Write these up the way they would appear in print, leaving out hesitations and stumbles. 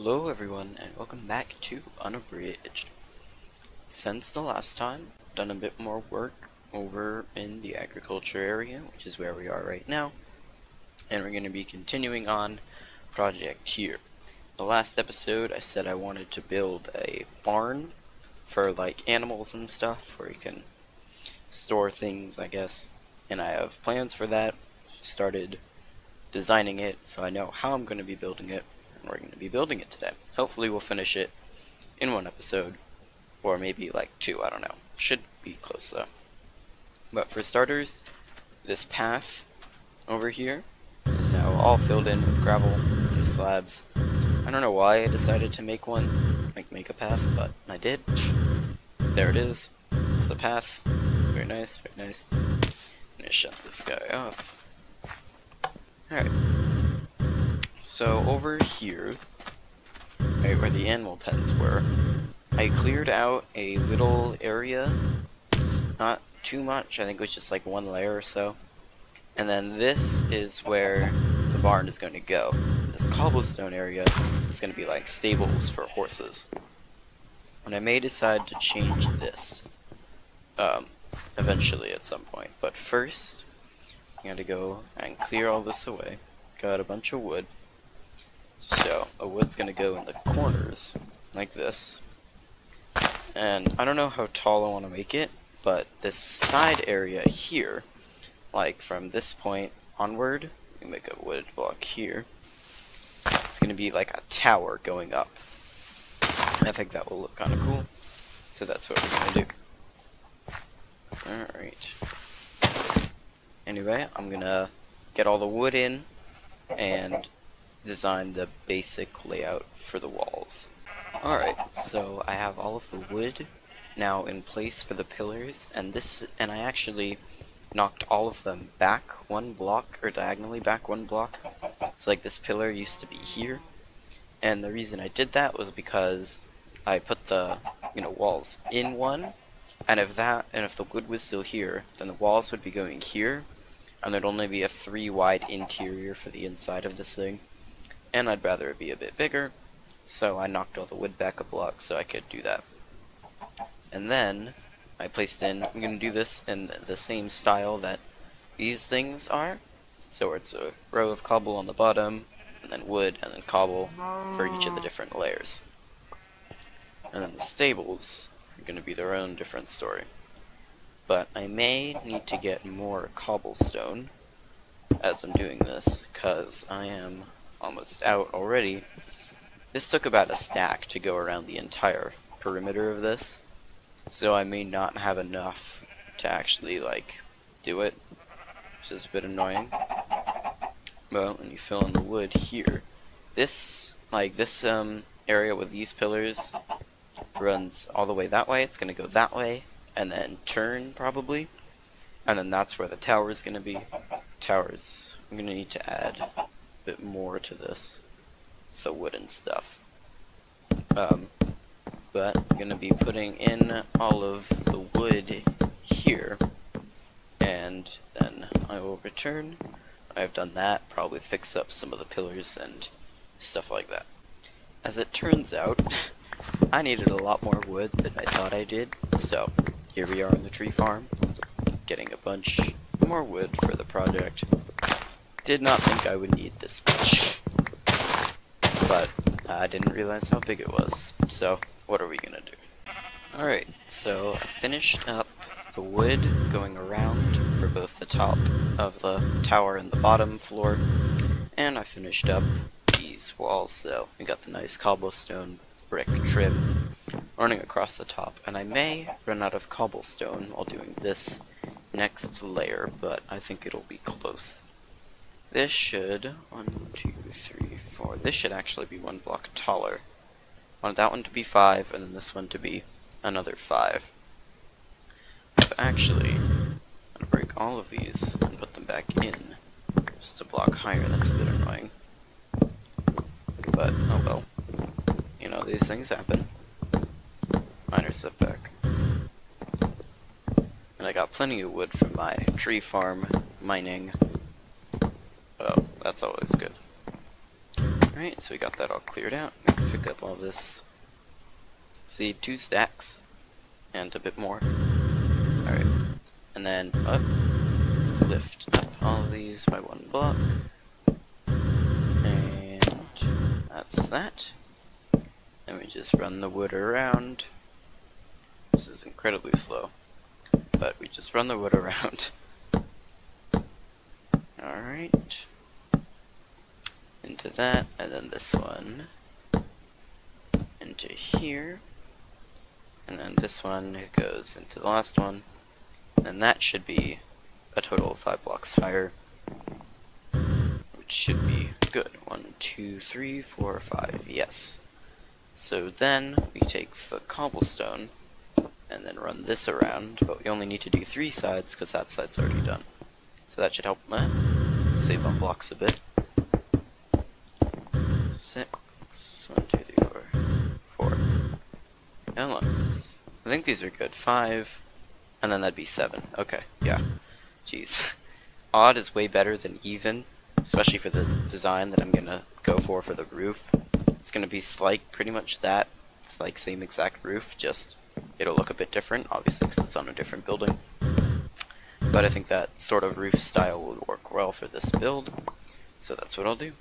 Hello everyone, and welcome back to Unabridged. Since the last time, I've done a bit more work over in the agriculture area, which is where we are right now, and we're going to be continuing on project here. The last episode I said I wanted to build a barn for like animals and stuff, where you can store things, I guess, and I have plans for that. Started designing it, so I know how I'm going to be building it. We're going to be building it today. Hopefully we'll finish it in one episode, or maybe like two, I don't know. Should be close though. But for starters, this path over here is now all filled in with gravel and slabs. I don't know why I decided to make one, make a path, but I did. There it is. It's a path. Very nice, very nice. I'm going to shut this guy off. Alright. So over here, right where the animal pens were, I cleared out a little area, not too much, I think it was just like one layer or so, and then this is where the barn is going to go. This cobblestone area is going to be like stables for horses, and I may decide to change this eventually at some point, but first I'm going to go and clear all this away. Got a bunch of wood. So, a wood's gonna go in the corners, like this. And I don't know how tall I want to make it, but this side area here, like from this point onward, we make a wood block here. It's gonna be like a tower going up. I think that will look kind of cool. So that's what we're gonna do. Alright. Anyway, I'm gonna get all the wood in and design the basic layout for the walls. Alright, so I have all of the wood now in place for the pillars, and I actually knocked all of them back one block, or diagonally back one block. So like this pillar used to be here, and the reason I did that was because I put the walls in one, and if the wood was still here, then the walls would be going here, and there'd only be a 3-wide interior for the inside of this thing. And I'd rather it be a bit bigger, so I knocked all the wood back a block so I could do that. And then I placed in, I'm going to do this in the same style that these things are, so it's a row of cobble on the bottom, and then wood, and then cobble for each of the different layers. And then the stables are going to be their own different story. But I may need to get more cobblestone as I'm doing this, because I am almost out already. This took about a stack to go around the entire perimeter of this, so I may not have enough to actually like do it, which is a bit annoying. Well, and you fill in the wood here. This area with these pillars runs all the way that way. It's gonna go that way and then turn probably, and then that's where the tower is gonna be. Towers, I'm gonna need to add bit more to this, the wooden stuff, but I'm going to be putting in all of the wood here, and then I will return. I've done that, probably fix up some of the pillars and stuff like that. As it turns out, I needed a lot more wood than I thought I did, so here we are in the tree farm, getting a bunch more wood for the project. Did not think I would need this much, but I didn't realize how big it was, so what are we gonna do? Alright, so I finished up the wood going around for both the top of the tower and the bottom floor, and I finished up these walls, so we got the nice cobblestone brick trim running across the top, and I may run out of cobblestone while doing this next layer, but I think it'll be close. This should, 1, 2, 3, 4, this should actually be one block taller. I want that one to be 5, and then this one to be another 5. But actually, I'm going to break all of these and put them back in, just a block higher. That's a bit annoying. But, oh well. You know, these things happen. Minor setback. And I got plenty of wood from my tree farm, mining. That's always good. Alright, so we got that all cleared out. I'm pick up all this seed, 2 stacks, and a bit more. Alright, and then up, lift up all of these by 1 block, and that's that. Then we just run the wood around. This is incredibly slow, but we just run the wood around. Alright, into that, and then this one, into here, and then this one goes into the last one, and that should be a total of 5 blocks higher, which should be good. 1, 2, 3, 4, 5, yes. So then we take the cobblestone, and then run this around, but we only need to do 3 sides because that side's already done. So that should help save on blocks a bit. 6, 1, 2, 3, 4, 4. How long is this? I think these are good. 5, and then that'd be 7. Okay, yeah. Jeez. Odd is way better than even, especially for the design that I'm gonna go for the roof. It's gonna be like pretty much that. It's like same exact roof, just it'll look a bit different, obviously, because it's on a different building. But I think that sort of roof style would work well for this build, so that's what I'll do.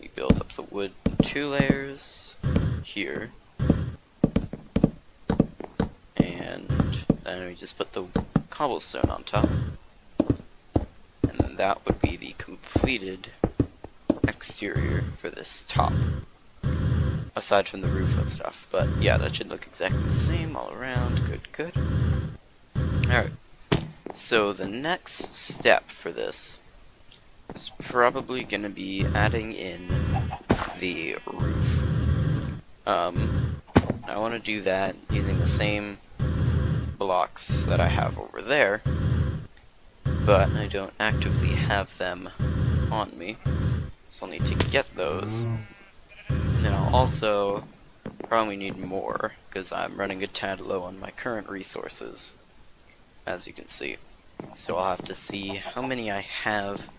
We build up the wood 2 layers here, and then we just put the cobblestone on top, and that would be the completed exterior for this top. Aside from the roof and stuff, but yeah, that should look exactly the same all around. Good, good. Alright, so the next step for this is probably going to be adding in the roof. I want to do that using the same blocks that I have over there, but I don't actively have them on me, so I'll need to get those. Now, also, probably need more, because I'm running a tad low on my current resources, as you can see. So I'll have to see how many I have,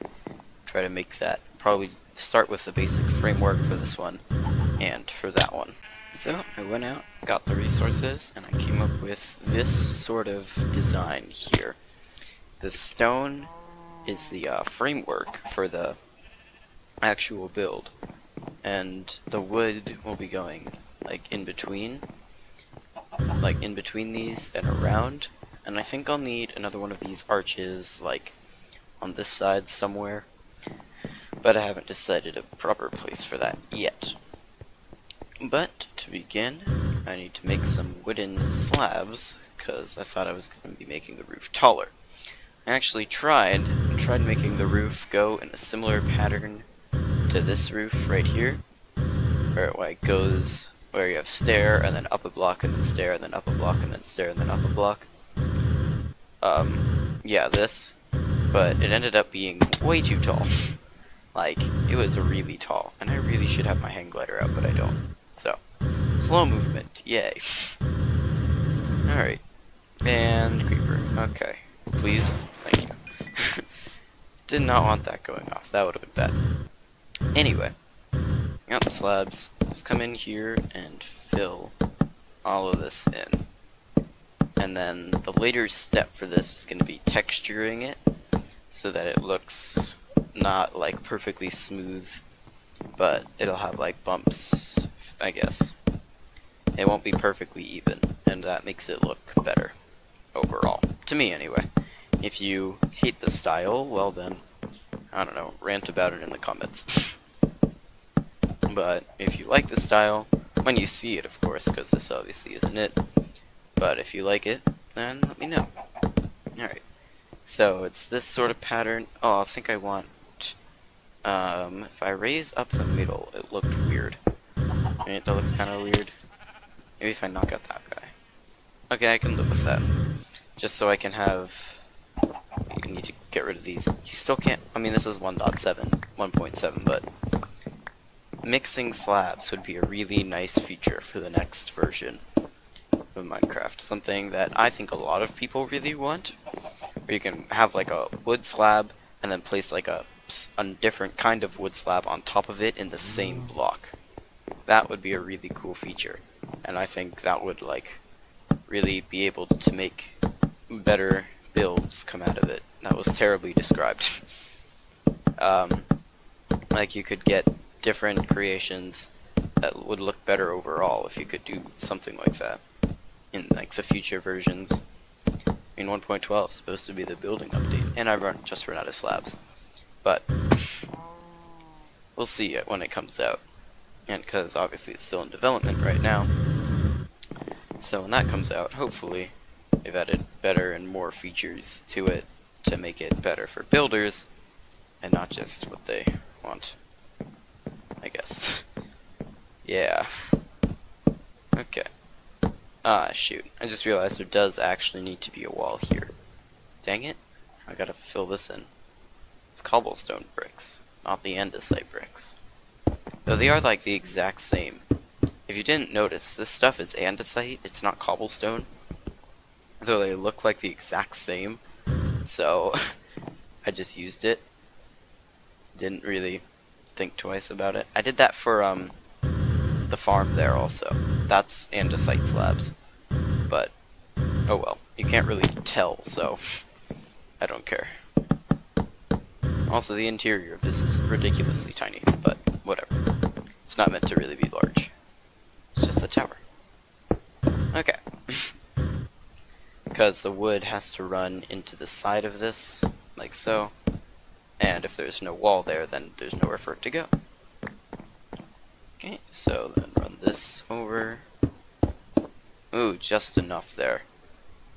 try to make that. Probably start with the basic framework for this one, and for that one. So, I went out, got the resources, and I came up with this sort of design here. The stone is the framework for the actual build, and the wood will be going like in between these and around. And I think I'll need another one of these arches like on this side somewhere, but I haven't decided a proper place for that yet. But to begin, I need to make some wooden slabs, because I thought I was going to be making the roof taller. I actually tried making the roof go in a similar pattern to this roof right here, where it like goes where you have stair and then up a block and then stair and then up a block and then stair and then up a block. Yeah, this, but it ended up being way too tall. Like, it was really tall, and I really should have my hang glider out, but I don't. So, slow movement, yay. Alright, and creeper, okay, please, thank you. Did not want that going off, that would have been bad. Anyway, got the slabs, just come in here and fill all of this in. And then the later step for this is going to be texturing it, so that it looks not like perfectly smooth, but it'll have like bumps, I guess. It won't be perfectly even, and that makes it look better overall. To me, anyway. If you hate the style, well then, I don't know, rant about it in the comments. But if you like the style, when you see it, of course, because this obviously isn't it, but if you like it, then let me know. Alright, so it's this sort of pattern. Oh, I think I want, if I raise up the middle, it looked weird. Right, that looks kind of weird. Maybe if I knock out that guy. Okay, I can live with that. Just so I can have, you need to get rid of these. You still can't, I mean, this is 1.7, but mixing slabs would be a really nice feature for the next version of Minecraft. Something that I think a lot of people really want, where you can have like a wood slab and then place like a different kind of wood slab on top of it in the same block. that would be a really cool feature, and I think that would like really be able to make better builds come out of it. That was terribly described. Like you could get different creations that would look better overall if you could do something like that in like the future versions. I mean, 1.12 is supposed to be the building update, and I've just run out of slabs, but we'll see it when it comes out, and because obviously it's still in development right now. So when that comes out, hopefully they've added better and more features to it to make it better for builders and not just what they want, I guess. Yeah. Okay. Ah, shoot. I just realized there does actually need to be a wall here. Dang it. I gotta fill this in. It's cobblestone bricks, not the andesite bricks. Though they are like the exact same. If you didn't notice, this stuff is andesite, it's not cobblestone. Though they look like the exact same, so I just used it. Didn't really think twice about it. I did that for the farm there also. That's andesite slabs, but oh well, you can't really tell, so I don't care. Also, the interior of this is ridiculously tiny, but whatever. It's not meant to really be large. It's just a tower. Okay. Because the wood has to run into the side of this, like so. And if there's no wall there, then there's nowhere for it to go. Okay, so then run this over. Ooh, just enough there.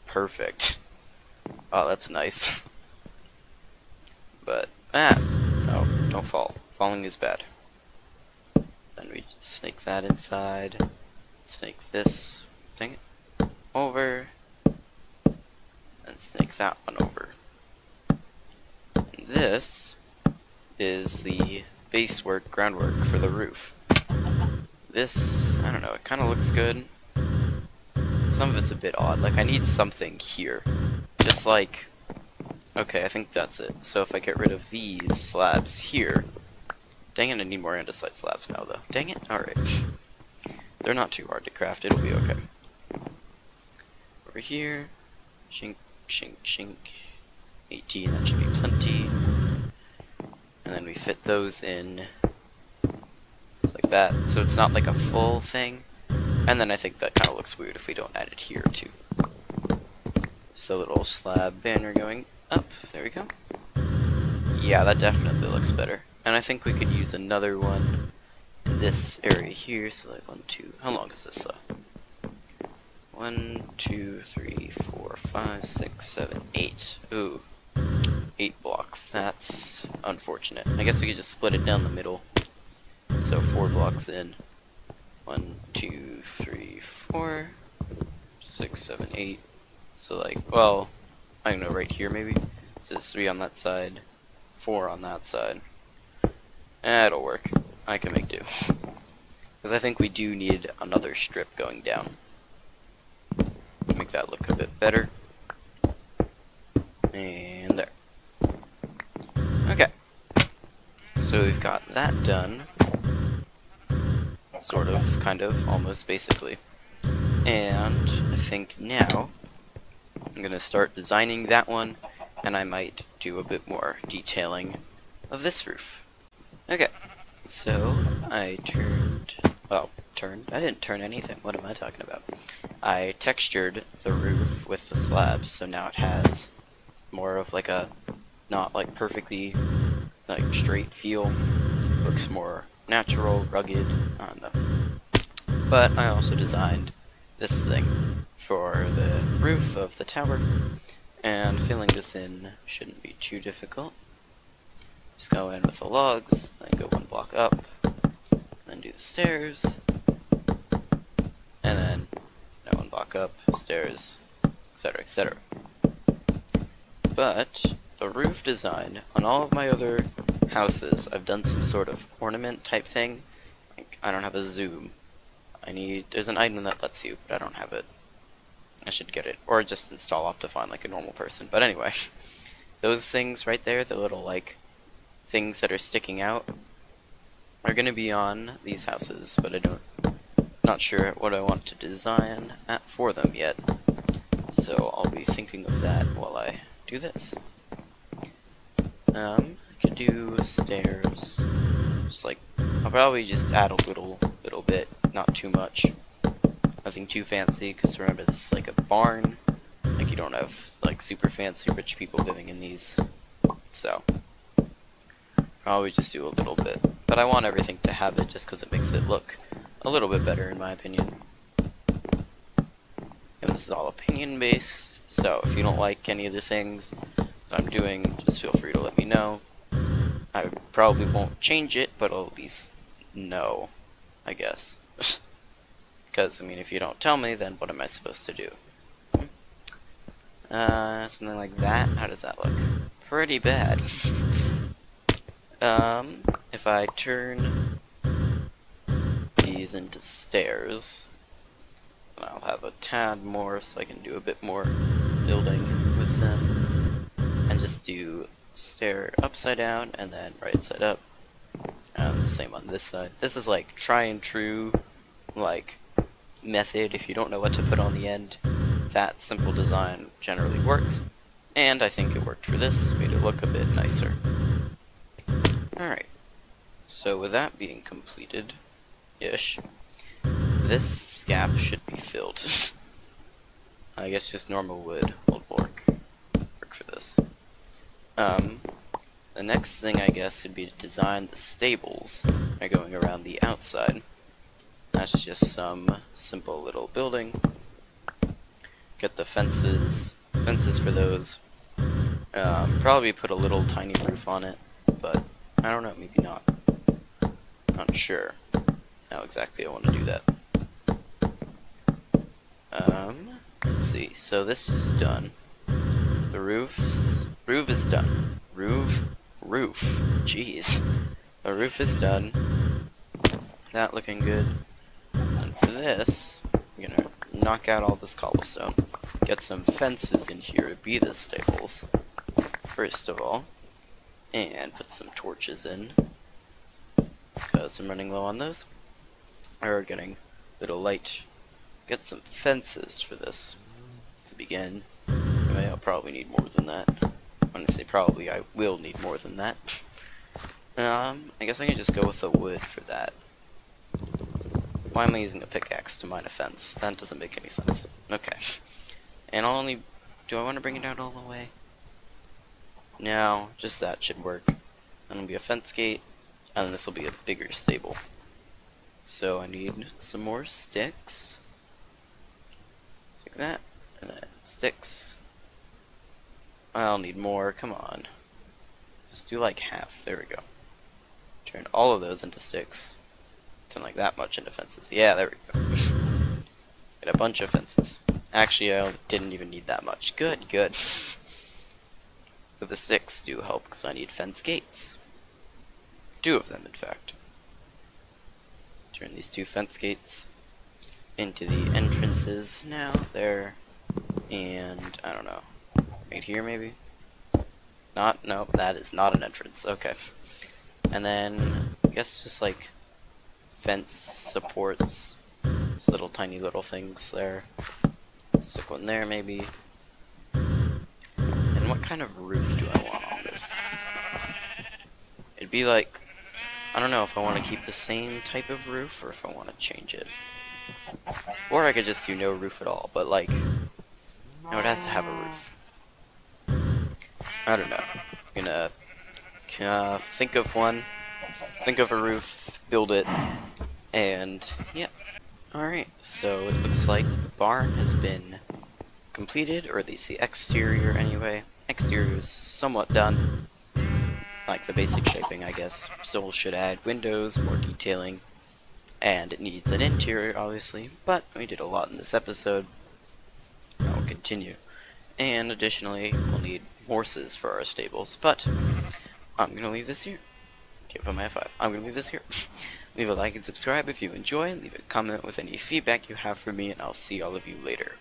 Perfect. Oh, that's nice. But, no, don't fall. Falling is bad. Then we just snake that inside. Snake this thing over. And snake that one over. And this is the basework, groundwork for the roof. This, I don't know, it kind of looks good. Some of it's a bit odd. Like, I need something here. Just like, okay, I think that's it. So if I get rid of these slabs here. Dang it, I need more andesite slabs now, though. Dang it, alright. They're not too hard to craft, it'll be okay. Over here. Shink, shink, shink. 18, that should be plenty. And then we fit those in. Just like that. So it's not like a full thing. And then I think that kind of looks weird if we don't add it here, too. Just a little slab banner going up. There we go. Yeah, that definitely looks better. And I think we could use another one in this area here. So like 1, 2. How long is this though? 1, 2, 3, 4, 5, 6, 7, 8. Ooh. 8 blocks. That's unfortunate. I guess we could just split it down the middle. So 4 blocks in. 1, 2, 3, 4, 6, 7, 8. So like, well, I don't know, right here maybe? So it's 3 on that side, 4 on that side. It'll work. I can make do. Because I think we do need another strip going down. Make that look a bit better. And there. Okay. So we've got that done. Sort of, kind of, almost, basically. And I think now I'm going to start designing that one, and I might do a bit more detailing of this roof. Okay, so I I didn't turn anything, what am I talking about? I textured the roof with the slabs, so now it has more of like a, not like perfectly like straight feel, looks more natural, rugged, I don't know. But I also designed this thing for the roof of the tower, and filling this in shouldn't be too difficult. Just go in with the logs, then go 1 block up, then do the stairs, and then 1 block up, stairs, etc., etc. But the roof design on all of my other houses, I've done some sort of ornament type thing. Like, I don't have a zoom. There's an item that lets you, but I don't have it. I should get it, or just install Optifine like a normal person. But anyway, those things right there, the little like things that are sticking out, are going to be on these houses, but not sure what I want to design for them yet. So I'll be thinking of that while I do this. I could do stairs. Just like, I'll probably just add a little bit, not too much. Nothing too fancy, because remember this is like a barn. Like you don't have like super fancy rich people living in these. So probably just do a little bit. But I want everything to have it just because it makes it look a little bit better in my opinion. And this is all opinion based, so if you don't like any of the things that I'm doing, just feel free to let me know. I probably won't change it, but I'll at least know, I guess. Because, I mean, if you don't tell me, then what am I supposed to do? Something like that? How does that look? Pretty bad. If I turn these into stairs, I'll have a tad more so I can do a bit more building with them. And just do stair upside down and then right side up. Same on this side. This is like try and true, like, method. If you don't know what to put on the end, that simple design generally works, and I think it worked for this, made it look a bit nicer. Alright, so with that being completed ish this gap should be filled. I guess just normal wood will work for this. The next thing I guess would be to design the stables by going around the outside. That's just some simple little building. Get the fences for those. Probably put a little tiny roof on it, but I don't know, maybe not. Not sure how exactly I want to do that. Let's see. So this is done. The roof is done. Roof. Jeez. The roof is done. That looking good. And for this, I'm gonna knock out all this cobblestone. Get some fences in here to be the stables, first of all. And put some torches in, because I'm running low on those. Or getting a little light. Get some fences for this to begin. Anyway, I'll probably need more than that. Honestly, probably I will need more than that. I guess I can just go with the wood for that. Why am I using a pickaxe to mine a fence? That doesn't make any sense. Okay. And I'll only... do I want to bring it out all the way? No, just that should work. And it'll be a fence gate, and this will be a bigger stable. So I need some more sticks. Just like that. And then sticks. I'll need more, come on. Just do like half, there we go. Turn all of those into sticks. Like that much into fences. Yeah, there we go. Get a bunch of fences. Actually, I didn't even need that much. Good, good. But the sticks do help because I need fence gates. Two of them, in fact. Turn these two fence gates into the entrances. Now, there, and I don't know. Right here, maybe? Not? No, that is not an entrance. Okay. And then, I guess just like fence supports, just little tiny little things there. Stick one there maybe. And what kind of roof do I want on this? It'd be like, I don't know if I want to keep the same type of roof or if I want to change it. Or I could just do no roof at all, but like, no, it has to have a roof. I don't know. I'm gonna think of one, think of a roof, build it, and yeah. Alright, so it looks like the barn has been completed, or at least the exterior anyway. Exterior is somewhat done. Like the basic shaping, I guess. Still should add windows, more detailing, and it needs an interior, obviously, but we did a lot in this episode. I'll continue. And additionally, we'll need horses for our stables, but I'm gonna leave this here. I'm gonna leave this here. Leave a like and subscribe if you enjoy. Leave a comment with any feedback you have for me, and I'll see all of you later.